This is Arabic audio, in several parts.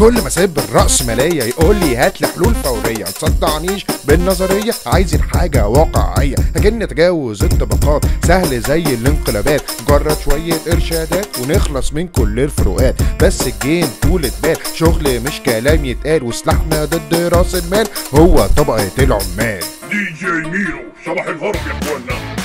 كل ما سيب الرأسمالية يقول لي هات لي حلول فورية، ما تصدعنيش بالنظرية، عايزين حاجة واقعية، لكن نتجاوز الطبقات سهل زي الانقلابات، مجرد شوية إرشادات ونخلص من كل الفروقات، بس الجيم طولة بال، شغل مش كلام يتقال، وسلاحنا ضد راس المال هو طبقة العمال. دي جي ميرو صباح الهرب يا اخوانا.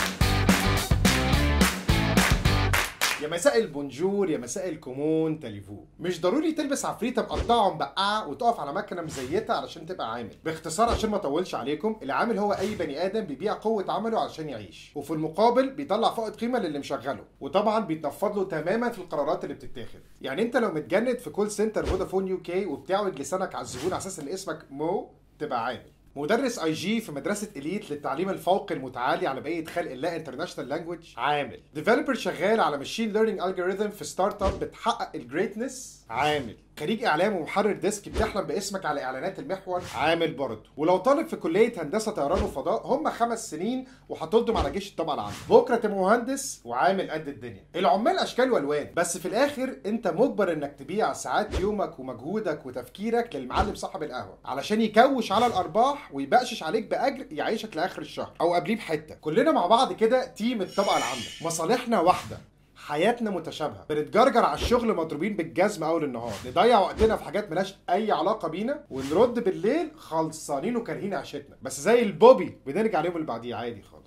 يا مساء البونجور، يا مساء الكومون تليفو. مش ضروري تلبس عفريته مقطعه ومبقعه وتقف على مكنه مزيته علشان تبقى عامل. باختصار عشان ما اطولش عليكم، العامل هو اي بني ادم بيبيع قوه عمله علشان يعيش، وفي المقابل بيطلع فائض قيمه للي مشغله، وطبعا بيتنفض له تماما في القرارات اللي بتتاخد. يعني انت لو متجند في كول سنتر فودافون يو كي وبتعوج لسانك على الزبون على اساس ان اسمك مو، تبقى عامل. مدرس اي جي في مدرسه اليت للتعليم الفوقي المتعالي على بقيه خلق الله انترناشونال لانجويج، عامل. ديفلوبر شغال على ماشين ليرنينج الجوريثم في ستارت اب بتحقق الجريتنس، عامل. خريج اعلام ومحرر ديسك بتحلم باسمك على اعلانات المحور، عامل برضه. ولو طالب في كليه هندسه طيران وفضاء هم 5 سنين وهتلضم على جيش الطبقه العامه، بكره تبقى مهندس وعامل قد الدنيا. العمال اشكال والوان، بس في الاخر انت مجبر انك تبيع ساعات يومك ومجهودك وتفكيرك للمعلم صاحب القهوه علشان يكوش على الارباح ويبقشش عليك باجر يعيشك لاخر الشهر او قبليه بحته. كلنا مع بعض كده تيم الطبقه العامه، مصالحنا واحده، حياتنا متشابهه، بنتجرجر على الشغل مضروبين بالجزمه اول النهار، نضيع وقتنا في حاجات مالهاش اي علاقه بينا، ونرد بالليل خلصانين وكارهين عيشتنا، بس زي البوبي بنرجع اليوم اللي بعديه عادي خالص.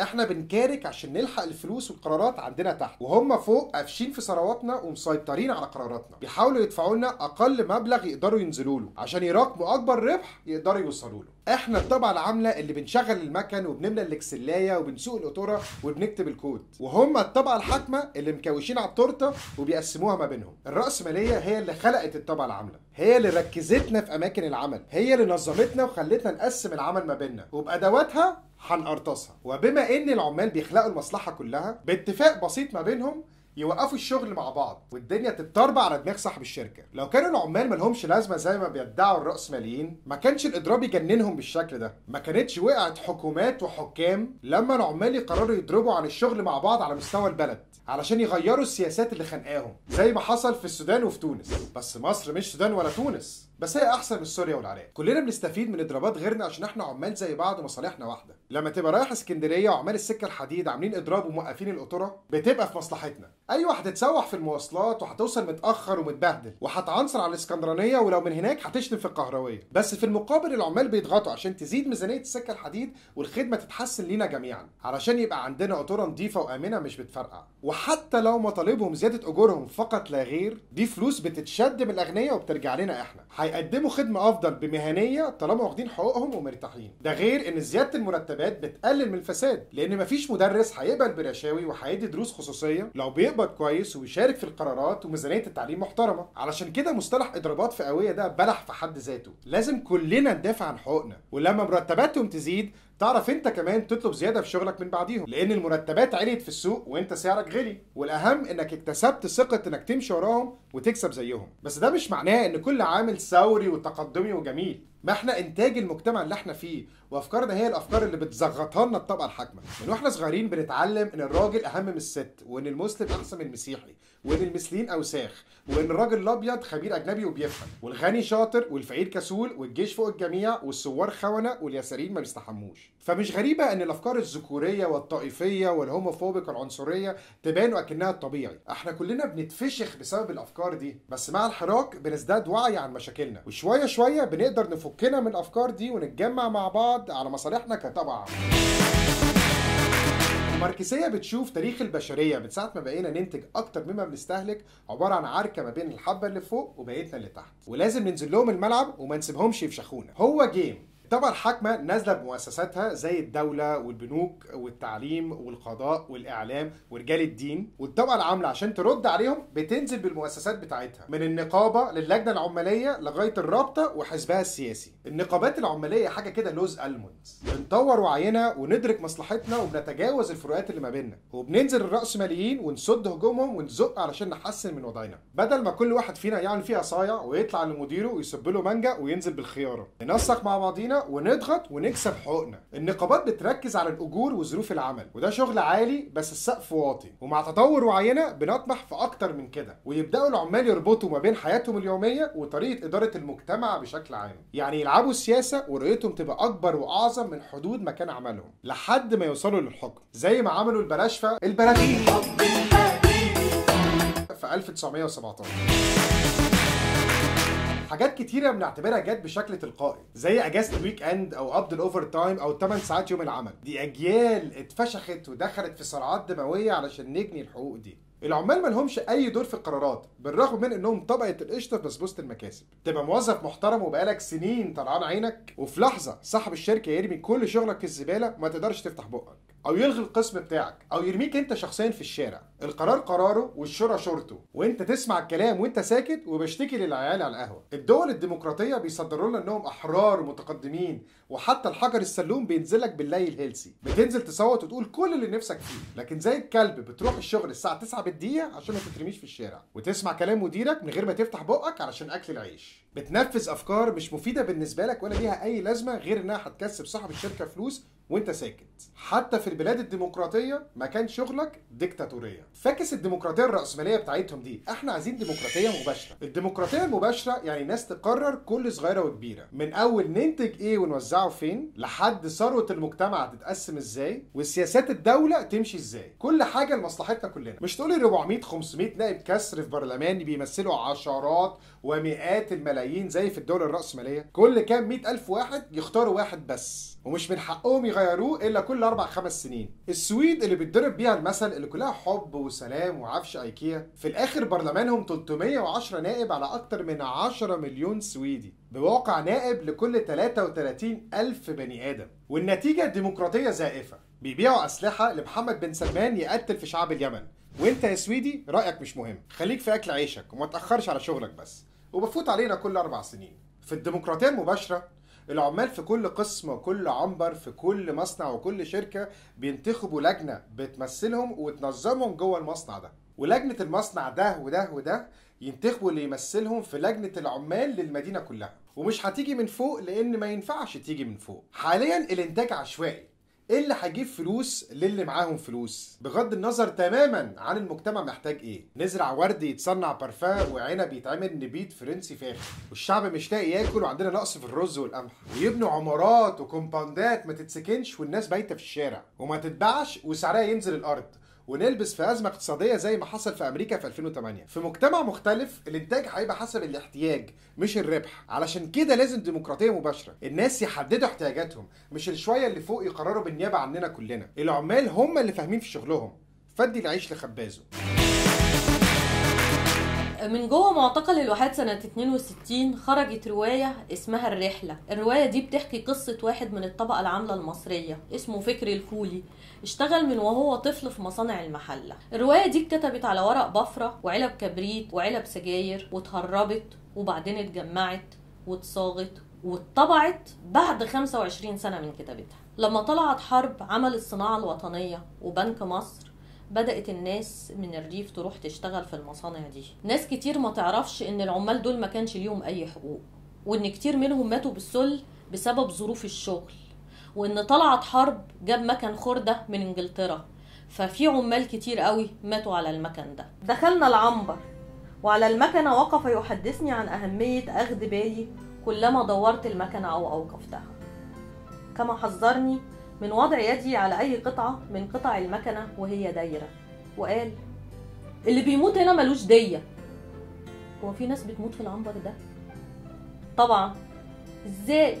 احنا بنكارك عشان نلحق الفلوس والقرارات عندنا تحت، وهم فوق قافشين في ثرواتنا ومسيطرين على قراراتنا، بيحاولوا يدفعوا لنا اقل مبلغ يقدروا ينزلوا له عشان يراكموا اكبر ربح يقدروا يوصلوا له. احنا الطبقه العامله اللي بنشغل المكن وبنملى الاكسلايه وبنسوق القطوره وبنكتب الكود، وهم الطبقه الحاكمه اللي مكوشين على التورته وبيقسموها ما بينهم. الراسماليه هي اللي خلقت الطبقه العامله، هي اللي ركزتنا في اماكن العمل، هي اللي نظمتنا وخلتنا نقسم العمل ما بيننا، وبادواتها هنقرطصها. وبما ان العمال بيخلقوا المصلحه كلها باتفاق بسيط ما بينهم، يوقفوا الشغل مع بعض والدنيا تتطربع على دماغ صاحب الشركه. لو كانوا العمال مالهمش لازمه زي ما بيدعوا الراسماليين ما كانش الاضراب يجننهم بالشكل ده، ما كانتش وقعت حكومات وحكام لما العمال يقرروا يضربوا عن الشغل مع بعض على مستوى البلد علشان يغيروا السياسات اللي خانقاهم، زي ما حصل في السودان وفي تونس. بس مصر مش سودان ولا تونس، بس هي احسن من سوريا والعراق. كلنا بنستفيد من اضرابات غيرنا عشان احنا عمال زي بعض ومصالحنا واحده. لما تبقى رايح اسكندريه وعمال السكه الحديد عاملين اضراب وموقفين القطوره بتبقى في مصلحتنا. ايوه هتتسوح في المواصلات وهتوصل متاخر ومتبهدل، وهتعنصر على الاسكندرانيه، ولو من هناك هتشتم في القهرويه، بس في المقابل العمال بيضغطوا عشان تزيد ميزانيه السكه الحديد والخدمه تتحسن لينا جميعا، علشان يبقى عندنا قطوره نظيفه وامنه مش بتفرقع. وحتى لو مطالبهم زياده اجورهم فقط لا غير، دي فلوس بتتشد من الاغنياء وبترجع لنا احنا. هيقدموا خدمه افضل بمهنيه طالما واخدين حقوقهم ومرتاحين. ده غير ان زياده المرتبات بتقلل من الفساد، لان مفيش مدرس هيقبل برشاوي وهيدي دروس خصوصيه لو بيقبض كويس ويشارك في القرارات وميزانيه التعليم محترمه. علشان كده مصطلح اضرابات فئويه ده بلح في حد ذاته، لازم كلنا ندافع عن حقوقنا، ولما مرتباتهم تزيد تعرف انت كمان تطلب زياده في شغلك من بعديهم، لان المرتبات عليت في السوق وانت سعرك غلي، والاهم انك اكتسبت ثقه انك تمشي وراهم وتكسب زيهم. بس ده مش معناه ان كل عامل ثوري وتقدمي وجميل، ما احنا انتاج المجتمع اللي احنا فيه، وافكارنا هي الافكار اللي بتزغطها لنا الطبقه الحاكمه. من واحنا صغيرين بنتعلم ان الراجل اهم من الست، وان المسلم احسن من المسيحي، وان المسلمين اوساخ، وان الراجل الابيض خبير اجنبي وبيفهم، والغني شاطر والفقير كسول، والجيش فوق الجميع، والثوار خونه، واليساريين ما بيستحموش. فمش غريبه ان الافكار الذكوريه والطائفيه والهوموفوبيك والعنصريه تبان وكأنها الطبيعي. احنا كلنا بنتفشخ بسبب الافكار دي، بس مع الحراك بنزداد وعي عن مشاكلنا، وشويه شويه بنقدر نفكنا من الافكار دي ونتجمع مع بعض على مصالحنا كطبقه عامه. الماركسيه بتشوف تاريخ البشريه من ساعه ما بقينا ننتج اكتر مما بنستهلك عباره عن عركه ما بين الحبه اللي فوق وبقيتنا اللي تحت، ولازم ننزل لهم الملعب وما نسيبهمش يفشخونا. هو جيم الطبقه الحاكمه نازله بمؤسساتها زي الدوله والبنوك والتعليم والقضاء والاعلام ورجال الدين، والطبقه العامله عشان ترد عليهم بتنزل بالمؤسسات بتاعتها، من النقابه للجنه العماليه لغايه الرابطه وحزبها السياسي. النقابات العماليه حاجه كده لوز المونز. بنطور وعينا وندرك مصلحتنا وبنتجاوز الفروقات اللي ما بيننا، وبننزل الرأسماليين ونسد هجومهم ونزق علشان نحسن من وضعنا، بدل ما كل واحد فينا يعمل فيها صايع ويطلع لمديره ويسب له منجا وينزل بالخياره. ننسق مع بعضينا ونضغط ونكسب حقوقنا. النقابات بتركز على الاجور وظروف العمل، وده شغل عالي بس السقف واطي، ومع تطور وعينا بنطمح في اكتر من كده، ويبداوا العمال يربطوا ما بين حياتهم اليوميه وطريقه اداره المجتمع بشكل عام. يعني يلعبوا السياسه ورؤيتهم تبقى اكبر واعظم من حدود مكان عملهم لحد ما يوصلوا للحكم، زي ما عملوا البلشفه في 1917. حاجات كتيره بنعتبرها جت بشكل تلقائي، زي اجازه الويك اند او قبض الاوفر تايم او 8 ساعات يوم العمل. دي اجيال اتفشخت ودخلت في صراعات دمويه علشان نجني الحقوق دي. العمال مالهمش اي دور في القرارات، بالرغم من انهم طبقه القشطه في بسبوسه المكاسب. تبقى موظف محترم وبقالك سنين طلعان عينك، وفي لحظه صاحب الشركه يرمي كل شغلك في الزباله وما تقدرش تفتح بقك، او يلغي القسم بتاعك، او يرميك انت شخصيا في الشارع. القرار قراره والشورى شورته، وانت تسمع الكلام وانت ساكت وبشتكي للعيال على القهوه. الدول الديمقراطيه بيصدروا لنا انهم احرار ومتقدمين، وحتى الحجر السلوم بينزلك بالليل الهيلسي، بتنزل تصوت وتقول كل اللي نفسك فيه، لكن زي الكلب بتروح الشغل الساعه 9 بالدقيقه عشان ما تترميش في الشارع، وتسمع كلام مديرك من غير ما تفتح بقك علشان اكل العيش. بتنفذ افكار مش مفيده بالنسبه لك ولا ليها اي لازمه غير انها هتكسب صاحب الشركه فلوس وانت ساكت. حتى في البلاد الديمقراطيه مكان شغلك ديكتاتوريه. فاكس الديمقراطيه الراسماليه بتاعتهم دي، احنا عايزين ديمقراطيه مباشره. الديمقراطيه المباشره يعني ناس تقرر كل صغيره وكبيره، من اول ننتج ايه ونوزعه فين لحد ثروه المجتمع هتتقسم ازاي والسياسات الدوله تمشي ازاي، كل حاجه لمصلحتنا كلنا. مش تقولي 400 500 نائب كسر في برلمان بيمثلوا عشرات ومئات الملايين زي في الدول الراسماليه، كل كام 100,000 واحد يختاروا واحد بس، ومش من حقهم يغيروه الا كل 4-5 سنين. السويد اللي بيتضرب بيها المثل اللي كلها حب وسلام وعفش ايكيا، في الاخر برلمانهم 310 نائب على اكتر من 10 مليون سويدي، بواقع نائب لكل 33,000 بني ادم، والنتيجه ديمقراطيه زائفه. بيبيعوا اسلحه لمحمد بن سلمان يقتل في شعب اليمن، وانت يا سويدي رايك مش مهم، خليك في اكل عيشك وما تاخرش على شغلك بس، وبفوت علينا كل 4 سنين. في الديمقراطيه المباشره العمال في كل قسم وكل عنبر في كل مصنع وكل شركه بينتخبوا لجنه بتمثلهم وتنظمهم جوه المصنع ده، ولجنه المصنع ده وده وده ينتخبوا اللي يمثلهم في لجنه العمال للمدينه كلها، ومش هتيجي من فوق لان ما ينفعش تيجي من فوق. حاليا الانتاج عشوائي، اللي هيجيب فلوس للي معاهم فلوس، بغض النظر تماما عن المجتمع محتاج ايه. نزرع ورد يتصنع بارفان، وعنب يتعمل نبيت فرنسي فاخر، والشعب مش لاقي ياكل وعندنا نقص في الرز والقمح، ويبنوا عمارات وكومباوندات ما تتسكنش والناس بايته في الشارع وما تتباعش وسعرها ينزل الارض، ونلبس في ازمه اقتصاديه زي ما حصل في امريكا في 2008. في مجتمع مختلف الانتاج هيبقى حسب الاحتياج مش الربح، علشان كده لازم ديمقراطيه مباشره، الناس يحددوا احتياجاتهم مش الشويه اللي فوق يقرروا بالنيابه عننا كلنا. العمال هم اللي فاهمين في شغلهم، فدي العيش لخبازه. من جوه معتقل الواحات سنة 62 خرجت رواية اسمها الرحلة. الرواية دي بتحكي قصة واحد من الطبقة العاملة المصرية اسمه فكري الكولي، اشتغل من وهو طفل في مصانع المحلة. الرواية دي اتكتبت على ورق بفرة وعلب كبريت وعلب سجاير، واتهربت وبعدين اتجمعت واتصاغت واتطبعت بعد 25 سنة من كتابتها. لما طلعت حرب عمل الصناعة الوطنية وبنك مصر، بدأت الناس من الريف تروح تشتغل في المصانع دي. ناس كتير ما تعرفش ان العمال دول ما كانش ليهم اي حقوق، وان كتير منهم ماتوا بالسل بسبب ظروف الشغل، وان طلعت حرب جاب مكن خردة من انجلترا، ففي عمال كتير قوي ماتوا على المكن ده. دخلنا العنبر وعلى المكنة وقف يحدثني عن أهمية أخذ بالي كلما دورت المكنة أو أوقفتها، كما حذرني من وضع يدي على أي قطعة من قطع المكنة وهي دايرة، وقال اللي بيموت هنا ملوش دية. هو في ناس بتموت في العنبر ده؟ طبعا. ازاي؟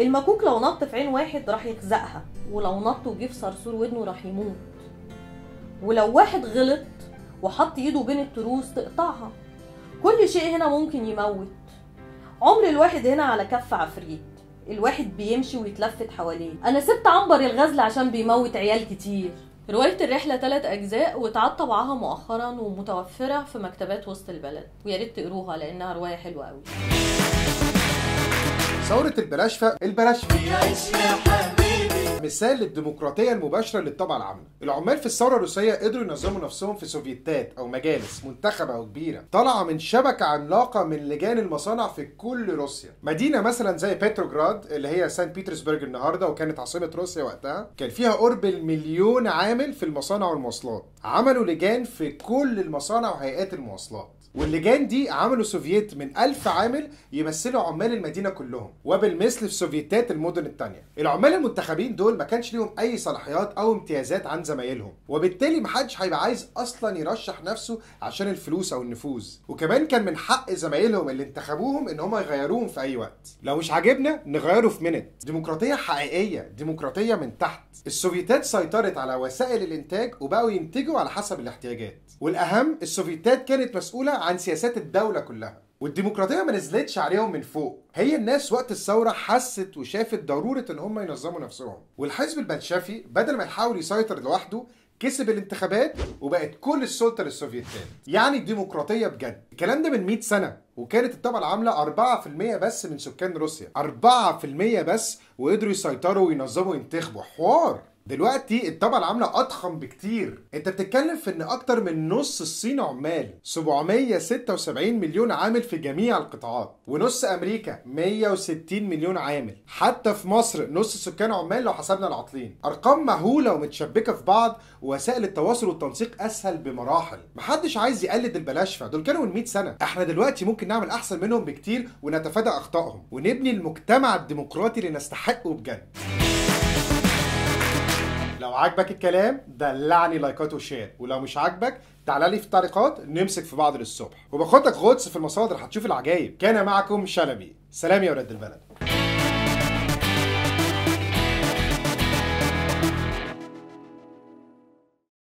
المكوك لو نط في عين واحد راح يخزقها، ولو نط وجه في صرصور ودنه راح يموت، ولو واحد غلط وحط ايده بين التروس تقطعها. كل شيء هنا ممكن يموت. عمر الواحد هنا على كف عفريت، الواحد بيمشي ويتلفت حواليه. انا سبت عنبر الغزل عشان بيموت عيال كتير. روايه الرحله 3 أجزاء، واتعاد طبعها مؤخرا ومتوفره في مكتبات وسط البلد، ويا ريت تقروها لانها روايه حلوه قوي. ثورة البلشفية مثال للديمقراطية المباشرة للطبقة العاملة. العمال في الثورة الروسية قدروا ينظموا نفسهم في سوفيتات أو مجالس منتخبة أو كبيرة طالعة من شبكة عملاقة من لجان المصانع في كل روسيا. مدينة مثلا زي بتروغراد اللي هي سان بيترسبرج النهارده وكانت عاصمة روسيا وقتها، كان فيها قرب المليون عامل في المصانع والمواصلات. عملوا لجان في كل المصانع وهيئات المواصلات، واللجان دي عملوا سوفييت من 1000 عامل يمثلوا عمال المدينه كلهم، وبالمثل في سوفييتات المدن الثانيه. العمال المنتخبين دول ما كانش ليهم اي صلاحيات او امتيازات عن زمايلهم، وبالتالي ما حدش هيبقى عايز اصلا يرشح نفسه عشان الفلوس او النفوذ، وكمان كان من حق زمايلهم اللي انتخبوهم ان هم يغيروهم في اي وقت، لو مش عاجبنا نغيره في منت. ديمقراطيه حقيقيه، ديمقراطيه من تحت. السوفييتات سيطرت على وسائل الانتاج وبقوا ينتجوا على حسب الاحتياجات، والاهم السوفييتات كانت مسؤوله عن سياسات الدولة كلها، والديمقراطية ما نزلتش عليهم من فوق. هي الناس وقت الثورة حست وشافت ضرورة ان هم ينظموا نفسهم، والحزب البلشفي بدل ما يحاول يسيطر لوحده كسب الانتخابات وبقت كل السلطة للسوفيتات. يعني الديمقراطية بجد. الكلام ده من 100 سنة، وكانت الطبقة العاملة 4% بس من سكان روسيا، 4% بس، وقدروا يسيطروا وينظموا وينتخبوا. حوار. دلوقتي الطبقة العاملة أضخم بكتير، أنت بتتكلم في إن أكتر من نص الصين عمال، 776 مليون عامل في جميع القطاعات، ونص أمريكا 160 مليون عامل، حتى في مصر نص السكان عمال لو حسبنا العاطلين. أرقام مهولة ومتشبكة في بعض، ووسائل التواصل والتنسيق أسهل بمراحل. محدش عايز يقلد البلاشفة، دول كانوا من 100 سنة، إحنا دلوقتي ممكن نعمل أحسن منهم بكتير ونتفادى أخطائهم، ونبني المجتمع الديمقراطي اللي نستحقه بجد. لو عجبك الكلام دلعني لايكات وشير، ولو مش عجبك تعالى لي في التعليقات نمسك في بعض للصبح، وباخدك غطس في المصادر هتشوف العجايب. كان معكم شلبي، سلام يا ولاد البلد.